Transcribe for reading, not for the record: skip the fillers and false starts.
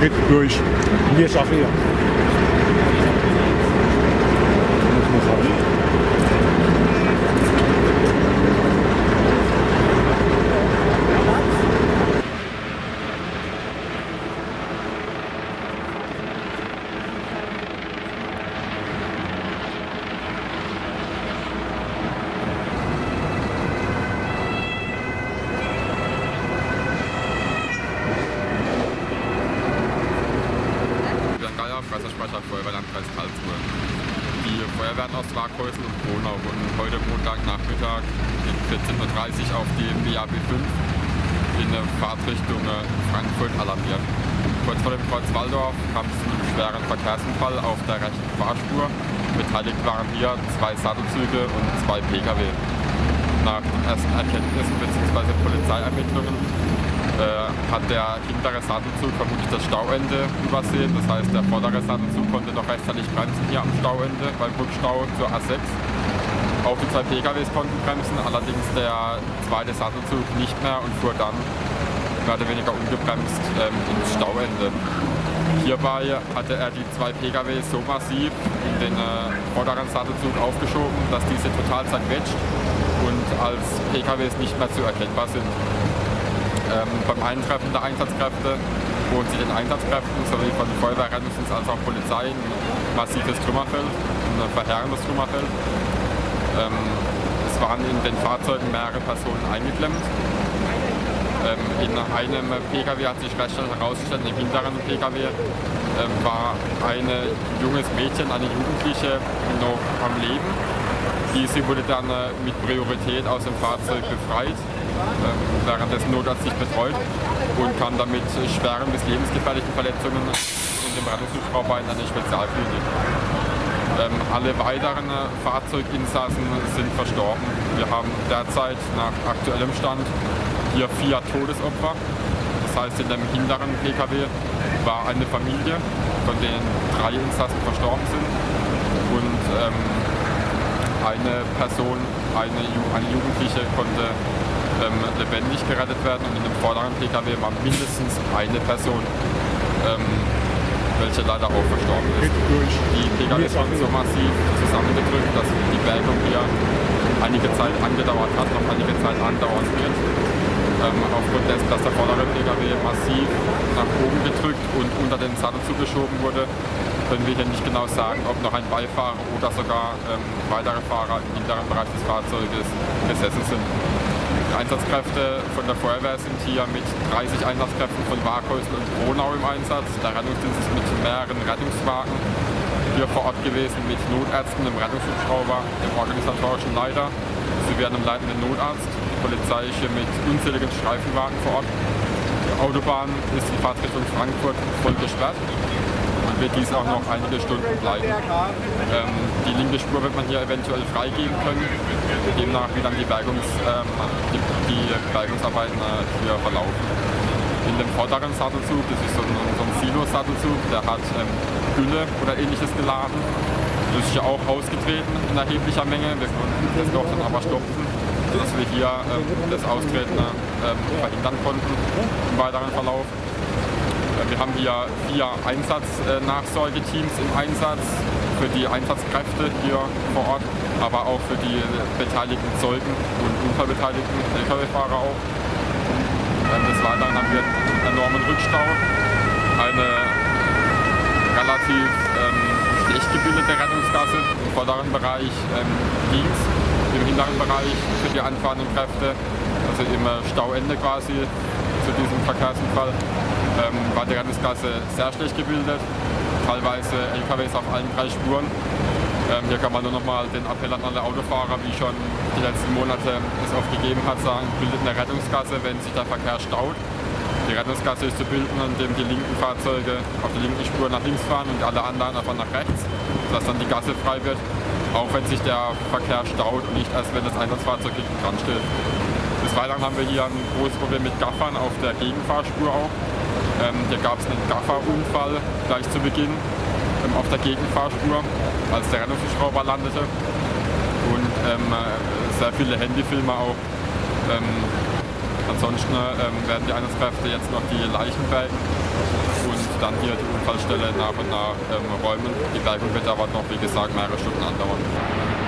geht durch Niesafir. Die Feuerwehren aus Waghäusel und Kronau wurden heute Montagnachmittag um 14:30 Uhr auf die BAB 5 in Fahrtrichtung Frankfurt alarmiert. Kurz vor dem Kreuz Walldorf kam es zu einem schweren Verkehrsunfall auf der rechten Fahrspur. Beteiligt waren hier 2 Sattelzüge und 2 Pkw. Nach ersten Erkenntnissen bzw. Polizeiermittlungen hat der hintere Sattelzug vermutlich das Stauende übersehen. Das heißt, der vordere Sattelzug konnte noch rechtzeitig bremsen hier am Stauende beim Rückstau zur A6. Auch die 2 PKWs konnten bremsen, allerdings der zweite Sattelzug nicht mehr und fuhr dann mehr oder weniger ungebremst ins Stauende. Hierbei hatte er die 2 PKW so massiv in den vorderen Sattelzug aufgeschoben, dass diese total zerquetscht und als PKWs nicht mehr zu erkennbar sind. Beim Eintreffen der Einsatzkräfte wurden sie den Einsatzkräften sowie von der Feuerwehr, Rettungsdienst als auch Polizei ein massives Trümmerfeld, ein verheerendes Trümmerfeld. Es waren in den Fahrzeugen mehrere Personen eingeklemmt. In einem Pkw hat sich recht herausgestellt, im hinteren Pkw war ein junges Mädchen, eine Jugendliche noch am Leben. Diese wurde dann mit Priorität aus dem Fahrzeug befreit, währenddessen Notarzt sich betreut und kam damit schweren bis lebensgefährlichen Verletzungen in dem Rettungshubschrauber in eine Spezialklinik. Alle weiteren Fahrzeuginsassen sind verstorben. Wir haben derzeit nach aktuellem Stand hier 4 Todesopfer. Das heißt, in dem hinteren Pkw war eine Familie, von denen 3 Insassen verstorben sind und eine Person, eine Jugendliche konnte lebendig gerettet werden, und in dem vorderen Pkw war mindestens eine Person, welche leider auch verstorben ist. Die Pkw waren so massiv zusammengedrückt, dass die Bergung hier einige Zeit angedauert hat, noch einige Zeit andauern wird. Aufgrund dessen, dass der vordere Pkw massiv nach oben gedrückt und unter den Sattelzug geschoben wurde, können wir hier nicht genau sagen, ob noch ein Beifahrer oder sogar weitere Fahrer im hinteren Bereich des Fahrzeuges gesessen sind. Die Einsatzkräfte von der Feuerwehr sind hier mit 30 Einsatzkräften von Waghäusel und Kronau im Einsatz. Der Rettungsdienst ist mit mehreren Rettungswagen hier vor Ort gewesen, mit Notärzten, einem Rettungshubschrauber, dem organisatorischen Leiter sowie einem leitenden Notarzt. Die Polizei ist hier mit unzähligen Streifenwagen vor Ort. Die Autobahn ist in Fahrtrichtung Frankfurt voll gesperrt und wird dies auch noch einige Stunden bleiben. Die linke Spur wird man hier eventuell freigeben können, demnach wie dann die Bergungsarbeiten hier verlaufen. In dem vorderen Sattelzug, das ist so ein Silo-Sattelzug, der hat Gülle oder ähnliches geladen. Das ist ja auch ausgetreten in erheblicher Menge, wir konnten das Loch dann aber stopfen, sodass wir hier das Austreten verhindern konnten im weiteren Verlauf. Wir haben hier 4 Einsatznachsorgeteams im Einsatz für die Einsatzkräfte hier vor Ort, aber auch für die beteiligten Zeugen und unfallbeteiligten Lkw-Fahrer auch. Des Weiteren haben wir einen enormen Rückstau, eine relativ schlecht gebildete Rettungsgasse im vorderen Bereich links, im hinteren Bereich für die anfahrenden Kräfte, also im Stauende quasi zu diesem Verkehrsunfall, war die Rettungsgasse sehr schlecht gebildet, teilweise LKWs auf allen 3 Spuren. Hier kann man nur nochmal den Appell an alle Autofahrer, wie schon die letzten Monate es oft gegeben hat, sagen, bildet eine Rettungsgasse, wenn sich der Verkehr staut. Die Rettungsgasse ist zu bilden, indem die linken Fahrzeuge auf der linken Spur nach links fahren und alle anderen einfach nach rechts, sodass dann die Gasse frei wird, auch wenn sich der Verkehr staut und nicht erst, wenn das Einsatzfahrzeug hinten dran steht. Des Weiteren haben wir hier ein großes Problem mit Gaffern auf der Gegenfahrspur auch. Hier gab es einen Gafferunfall gleich zu Beginn auf der Gegenfahrspur, als der Rettungshubschrauber landete, und sehr viele Handyfilme auch. Ansonsten werden die Einsatzkräfte jetzt noch die Leichen bergen und dann hier die Unfallstelle nach und nach räumen. Die Bergung wird aber noch, wie gesagt, mehrere Stunden andauern.